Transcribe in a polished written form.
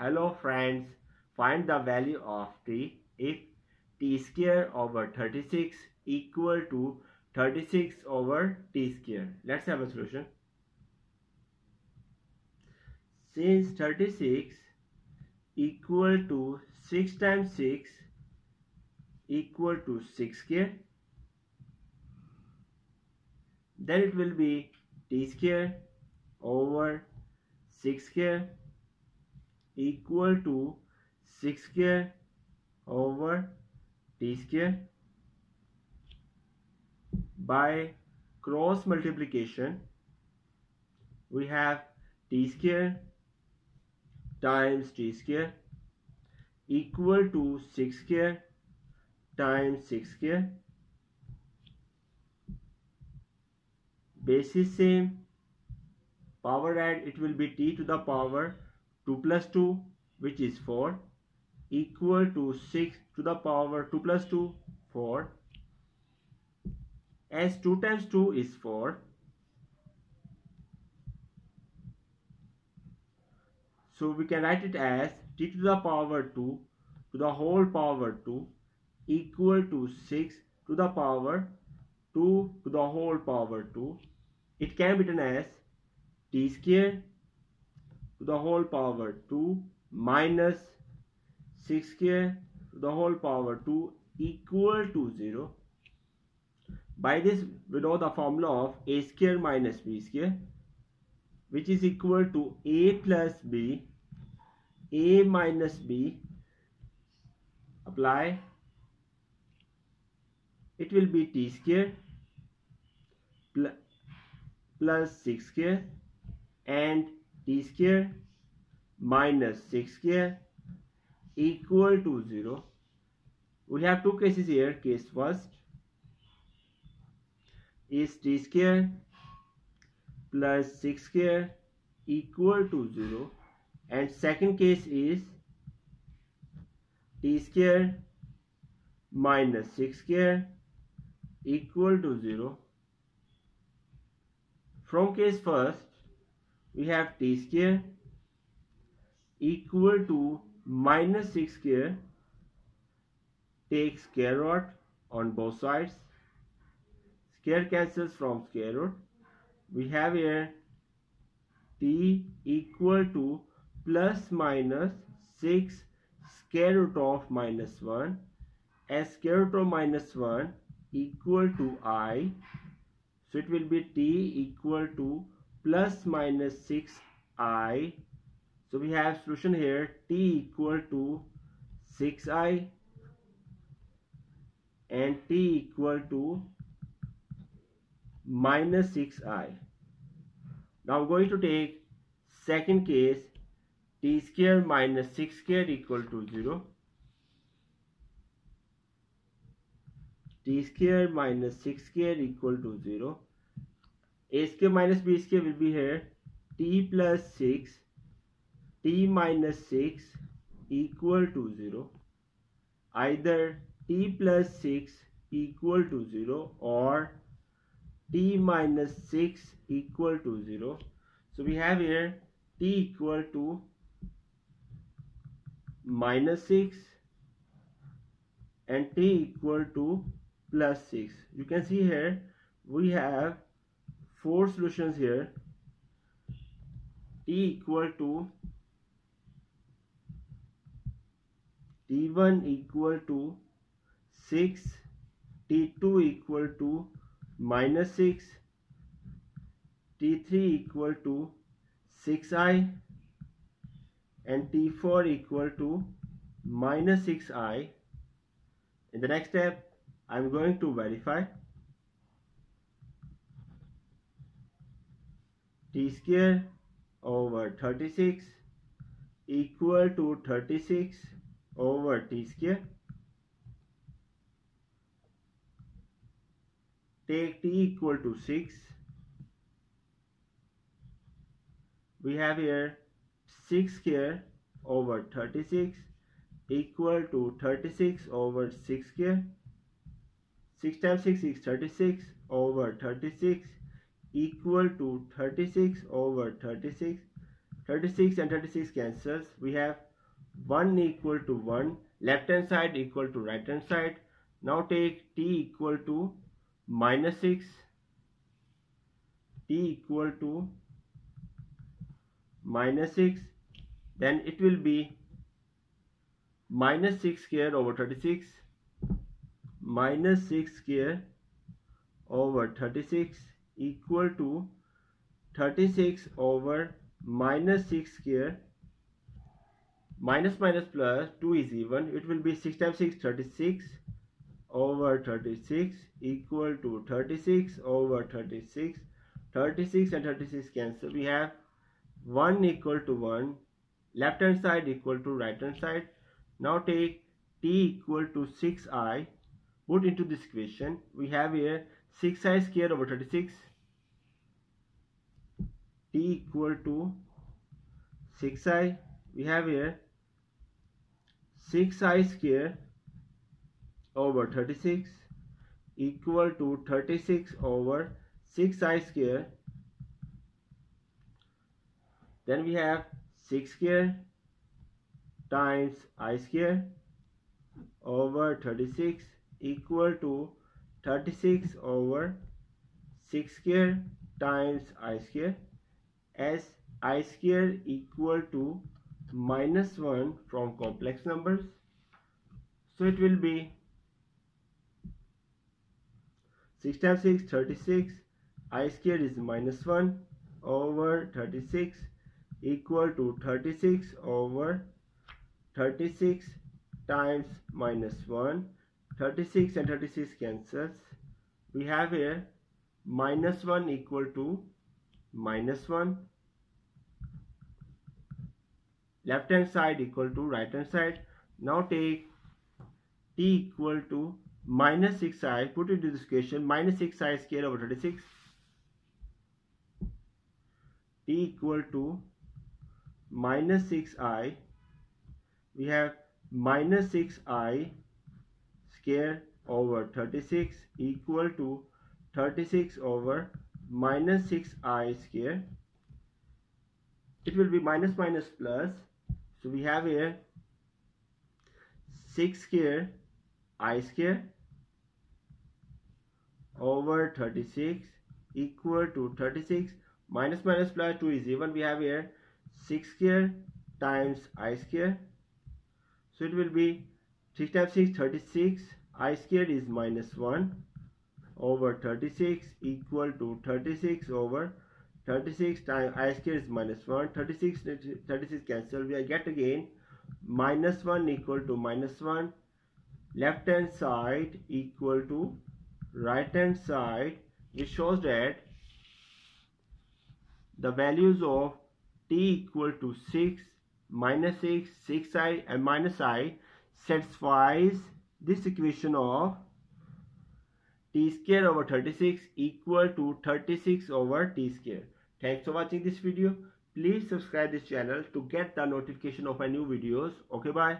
Hello friends, find the value of t if t square over 36 equal to 36 over t square. Let's have a solution. Since 36 equal to 6 times 6 equal to 6 square, then it will be t square over 6 square equal to 6 square over t square. By cross multiplication we have t square times t square equal to 6 square times 6 square. Base is same, power add, it will be t to the power 2 plus 2, which is 4, equal to 6 to the power 2 plus 2, 4. As 2 times 2 is 4, so we can write it as t to the power 2 to the whole power 2 equal to 6 to the power 2 to the whole power 2. It can be written as t square to the whole power 2 minus 6 square to the whole power 2 equal to 0. By this we know the formula of a square minus b square, which is equal to a plus b, a minus b, apply, it will be t square plus 6 square and t square minus 6 square equal to 0. We have two cases here. Case first is t square plus 6 square equal to 0, and second case is t square minus 6 square equal to 0. From case first we have t square equal to minus 6 square, take square root on both sides, square cancels from square root. We have here t equal to plus minus 6 square root of minus 1, as square root of minus 1 equal to I, so it will be t equal to plus minus 6i. So we have solution here, t equal to 6i and t equal to minus 6i. Now going to take second case, t square minus 6 square equal to 0. t square minus 6 square equal to 0. A square minus b square will be here t plus 6 t minus 6 equal to 0. Either t plus 6 equal to 0 or t minus 6 equal to 0. So we have here t equal to minus 6 and t equal to plus 6. You can see here we have four solutions here. T equal to t1 equal to 6, t2 equal to minus 6, t3 equal to 6i and t4 equal to minus 6i. In the next step I am going to verify. T square over 36 equal to 36 over t square. Take t equal to 6. We have here 6 square over 36 equal to 36 over 6 square. 6 times 6 is 36 over 36 equal to 36 over 36 36 and 36 cancels. We have 1 equal to 1, left hand side equal to right hand side. Now take t equal to minus 6, t equal to minus 6, then it will be minus 6 square over 36, minus 6 square over 36 equal to 36 over minus 6 square. Minus minus plus 2 is even. It will be 6 times 6, 36 over 36 equal to 36 over 36. 36 and 36 cancel. We have 1 equal to 1, left hand side equal to right hand side. Now take t equal to 6i, put into this equation. We have here 6i square over 36, t equal to 6i. We have here 6i square over 36 equal to 36 over 6i square. Then we have 6 square times I square over 36 equal to 36 over 6 square times I square, as I square equal to minus 1 from complex numbers. So it will be 6 times 6, 36, I square is minus 1 over 36 equal to 36 over 36 times minus 1. 36 and 36 cancels. We have here minus 1 equal to minus 1, left hand side equal to right hand side. Now take t equal to minus 6i, put into this equation, minus 6i square over 36, t equal to minus 6i. We have minus 6i square over 36 equal to 36 over minus 6i square. It will be minus minus plus. So we have here 6 square I square over 36 equal to 36, minus minus plus 2 is even. We have here 6 square times I square. So it will be 6 times 6, 36, I square is minus 1 over 36 equal to 36 over 36 times I square is minus 1. 36 cancel. We get again minus 1 equal to minus 1, left hand side equal to right hand side, which shows that the values of t equal to 6, minus 6, 6i and minus I satisfies this equation of t square over 36 equal to 36 over t square. Thanks for watching this video. Please subscribe this channel to get the notification of my new videos. Okay, bye.